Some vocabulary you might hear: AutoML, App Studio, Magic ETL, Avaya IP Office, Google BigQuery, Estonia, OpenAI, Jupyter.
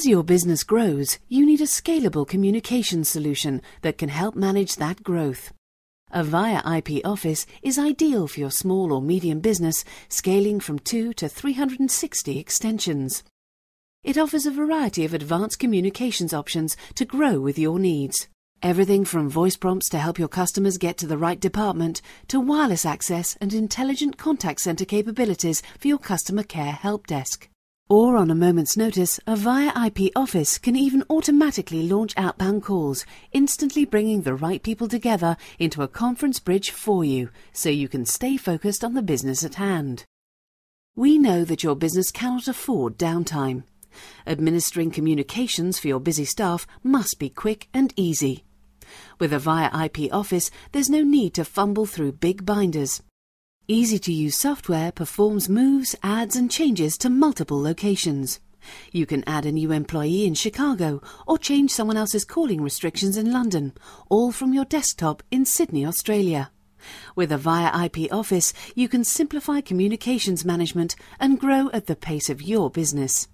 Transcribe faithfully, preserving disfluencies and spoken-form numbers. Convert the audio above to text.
As your business grows, you need a scalable communication solution that can help manage that growth. Avaya I P Office is ideal for your small or medium business, scaling from two to three hundred sixty extensions. It offers a variety of advanced communications options to grow with your needs. Everything from voice prompts to help your customers get to the right department, to wireless access and intelligent contact center capabilities for your customer care help desk. Or on a moment's notice, Avaya I P Office can even automatically launch outbound calls, instantly bringing the right people together into a conference bridge for you, so you can stay focused on the business at hand. We know that your business cannot afford downtime. Administering communications for your busy staff must be quick and easy. With Avaya I P Office, there's no need to fumble through big binders. Easy-to-use software performs moves, adds and changes to multiple locations. You can add a new employee in Chicago or change someone else's calling restrictions in London, all from your desktop in Sydney, Australia. With Avaya I P Office, you can simplify communications management and grow at the pace of your business.